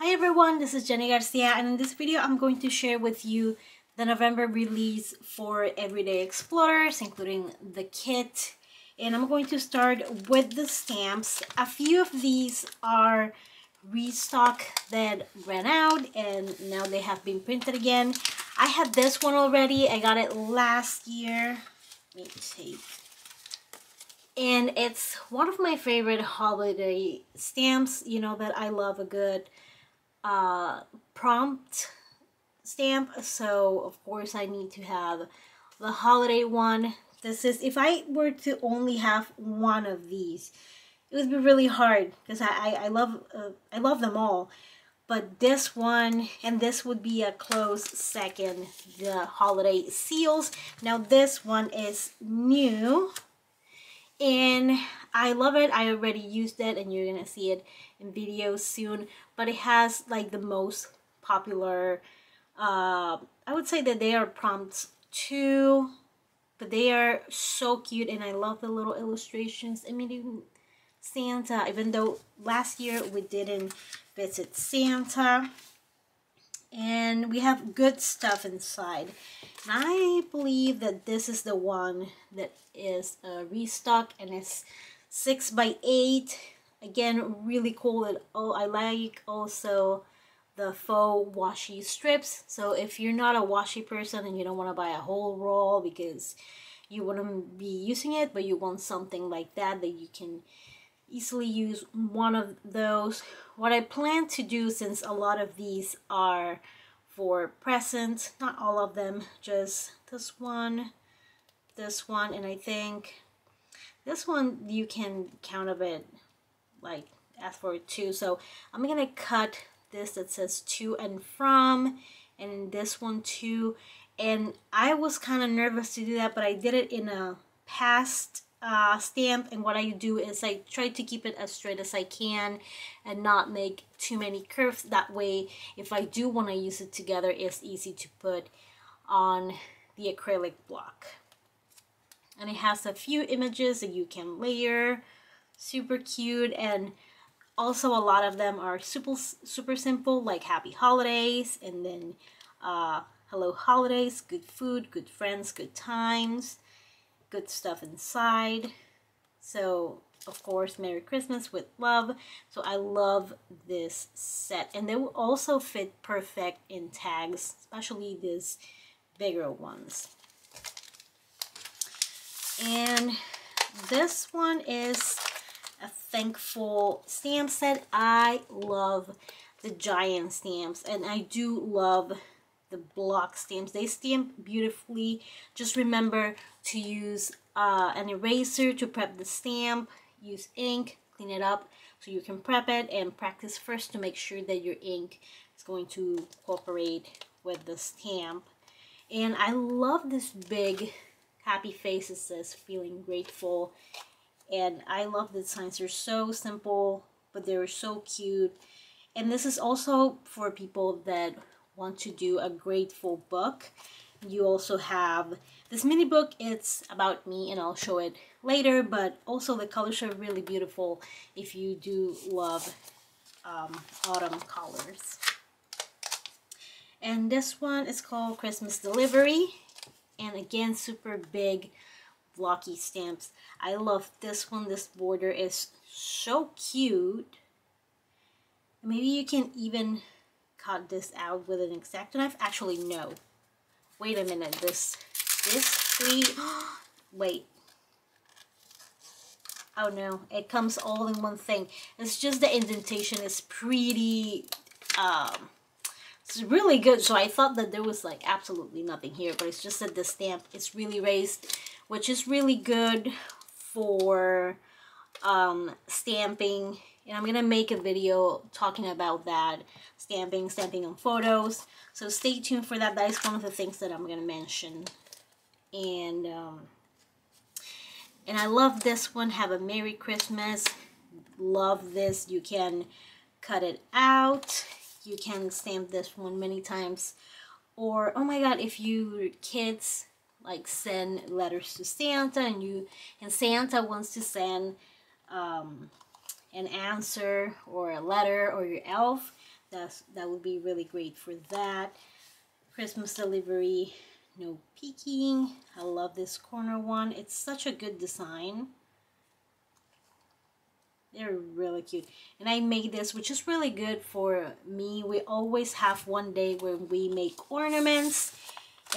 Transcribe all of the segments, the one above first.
Hi everyone, this is Jennie Garcia, and in this video I'm going to share with you the November release for Everyday Explorers, including the kit. And I'm going to start with the stamps. A few of these are restock that ran out and now they have been printed again. I had this one already, I got it last year. Let me see. And it's one of my favorite holiday stamps. You know that I love a good prompt stamp, so of course I need to have the holiday one. This is, if I were to only have one of these, it would be really hard because I love them all, but this one and this would be a close second. The holiday seals. Now this one is new and I love it. I already used it and you're gonna see it in videos soon, but it has like the most popular I would say that they are prompts too, but they are so cute and I love the little illustrations. I mean, even Santa, even though last year we didn't visit Santa, and we have good stuff inside. And I believe that this is the one that is a restock and it's 6x8. Again, really cool. And oh, I like also the faux washi strips. So if you're not a washi person and you don't want to buy a whole roll because you wouldn't be using it, but you want something like that that you can easily use one of those. What I plan to do, since a lot of these are for presents, not all of them, just this one, and I think this one you can count of it like as for two. So I'm gonna cut this that says to and from, and this one too. And I was kind of nervous to do that, but I did it in a past stamp, and what I do is I try to keep it as straight as I can and not make too many curves. That way, if I do want to use it together, it's easy to put on the acrylic block. And it has a few images that you can layer, super cute, and also a lot of them are super simple, like happy holidays, and then hello holidays, good food, good friends, good times, good stuff inside. So of course, Merry Christmas with love. So I love this set, and they will also fit perfect in tags, especially these bigger ones. And this one is a thankful stamp set. I love the giant stamps, and I do love the block stamps. They stamp beautifully. Just remember to use an eraser to prep the stamp, use ink, clean it up so you can prep it, and practice first to make sure that your ink is going to cooperate with the stamp. And I love this big happy face. It says feeling grateful, and I love the designs. They're so simple, but they're so cute. And this is also for people that want to do a grateful book. You also have this mini book. It's about me, and I'll show it later, but also the colors are really beautiful if you do love autumn colors. And this one is called Christmas Delivery, and again, super big blocky stamps. I love this one. This border is so cute. Maybe you can even cut this out with an X-Acto knife. Actually, no. Wait a minute. Wait. Oh no! It comes all in one thing. It's just the indentation is pretty. It's really good. So I thought that there was like absolutely nothing here, but it's just that the stamp is really raised, which is really good for stamping. And I'm gonna make a video talking about that, stamping on photos. So stay tuned for that. That is one of the things that I'm gonna mention. And I love this one. Have a Merry Christmas. Love this. You can cut it out. You can stamp this one many times. Or oh my God, if your kids like send letters to Santa, and Santa wants to send an answer or a letter, or your elf, that would be really great for that. Christmas delivery, no peeking. I love this corner one. It's such a good design. They're really cute, and I made this, which is really good for me. We always have one day when we make ornaments,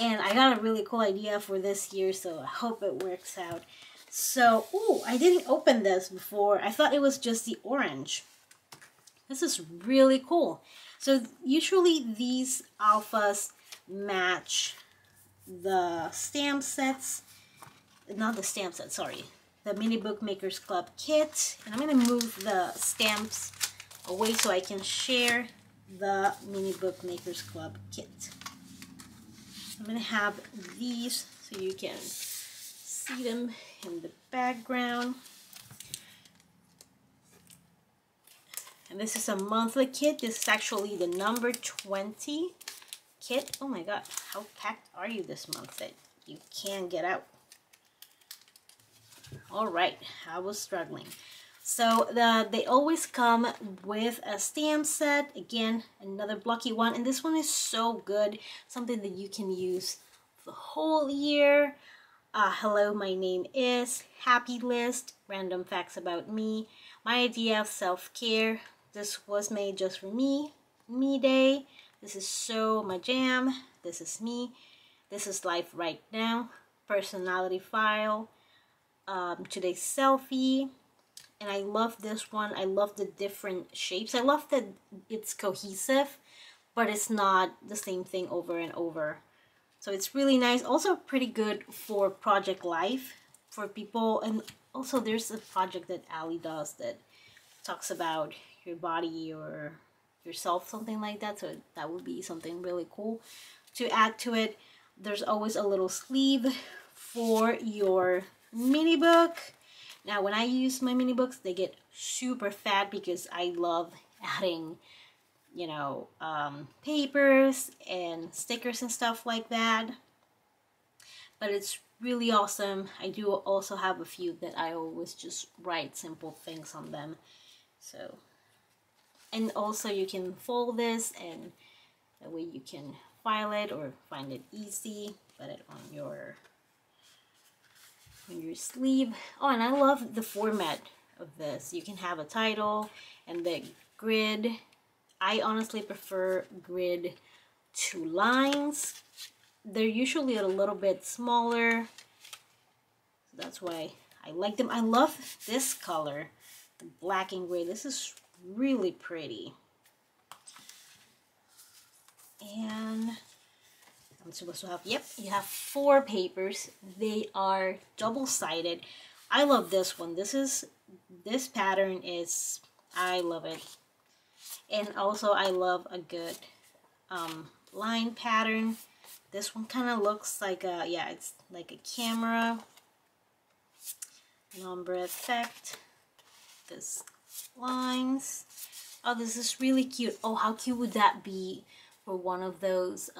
and I got a really cool idea for this year, so I hope it works out. So, oh, I didn't open this before. I thought it was just the orange. This is really cool. So usually these alphas match the stamp sets, not the stamp set, sorry, the Mini Book Makers Club Kit. And I'm going to move the stamps away so I can share the Mini Book Makers Club Kit. I'm going to have these so you can see them in the background. And this is a monthly kit. This is actually the number 20 kit. Oh my god, how packed are you this month that you can't get out? All right, I was struggling. So they always come with a stamp set. Again, another blocky one. And this one is so good. Something that you can use the whole year. Hello, my name is, happy list, random facts about me, my idea of self-care. This was made just for me. Me day. This is so my jam. This is me. This is life right now. Personality file. Today's selfie. And I love this one. I love the different shapes. I love that it's cohesive, but it's not the same thing over and over. So it's really nice. Also pretty good for project life for people. And also there's a project that Ali does that talks about your body or yourself, something like that. So that would be something really cool to add to it. There's always a little sleeve for your mini book. Now when I use my mini books, they get super fat because I love adding, you know, papers and stickers and stuff like that. But it's really awesome. I do also have a few that I always just write simple things on them. So, and also you can fold this, and that way you can file it or find it easy. Put it on your sleeve. Oh, and I love the format of this. You can have a title and the grid. I honestly prefer grid to lines. They're usually a little bit smaller. That's why I like them. I love this color, the black and gray. This is really pretty. And I'm supposed to have, yep, you have 4 papers. They are double-sided. I love this one. This pattern is, I love it. And also I love a good line pattern. This one kind of looks like a, yeah, it's like a camera. Ombre effect. This lines. Oh, this is really cute. Oh, how cute would that be for one of those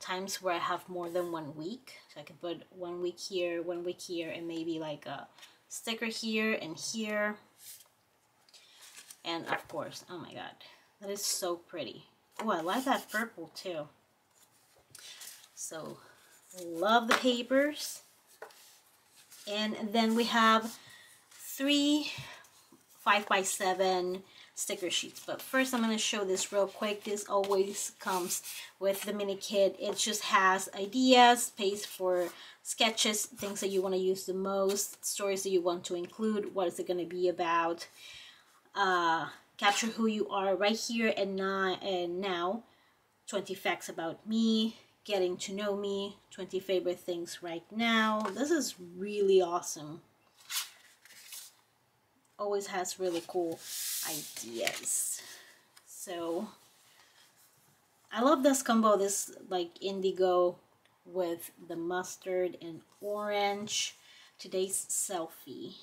times where I have more than 1 week, so I could put 1 week here, 1 week here, and maybe like a sticker here and here. And of course, oh my god, that is so pretty. Oh, I like that purple too. So love the papers. And then we have 3 5x7 sticker sheets. But first I'm going to show this real quick. This always comes with the mini kit. It just has ideas, space for sketches, things that you want to use the most, stories that you want to include, what is it going to be about, capture who you are right here and now, 20 facts about me, getting to know me, 20 favorite things right now. This is really awesome. Always has really cool ideas. So I love this combo, this like indigo with the mustard and orange. Today's selfie.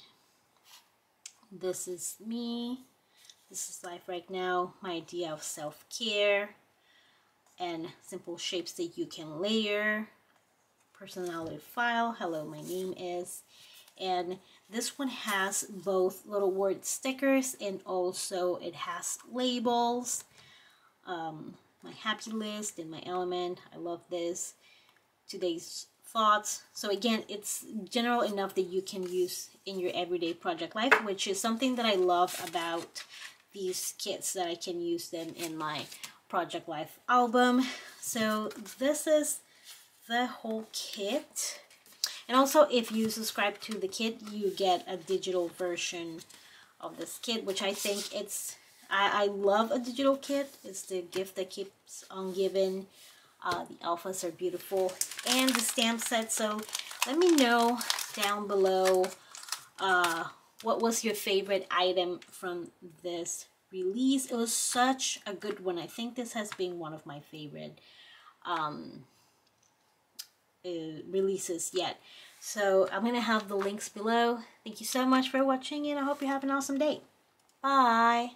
This is me. This is life right now. My idea of self-care. And simple shapes that you can layer. Personality file. Hello, my name is. And this one has both little word stickers, and also it has labels. my happy list and my element. I love this. Today's thoughts. So again, it's general enough that you can use in your everyday project life, which is something that I love about these kits, that I can use them in my project life album. So this is the whole kit. And also, if you subscribe to the kit, you get a digital version of this kit, which I think it's, I love a digital kit. It's the gift that keeps on giving. The alphas are beautiful, and the stamp set. So let me know down below what was your favorite item from this release. It was such a good one. I think this has been one of my favorite releases yet. So I'm gonna have the links below. Thank you so much for watching, and I hope you have an awesome day. Bye.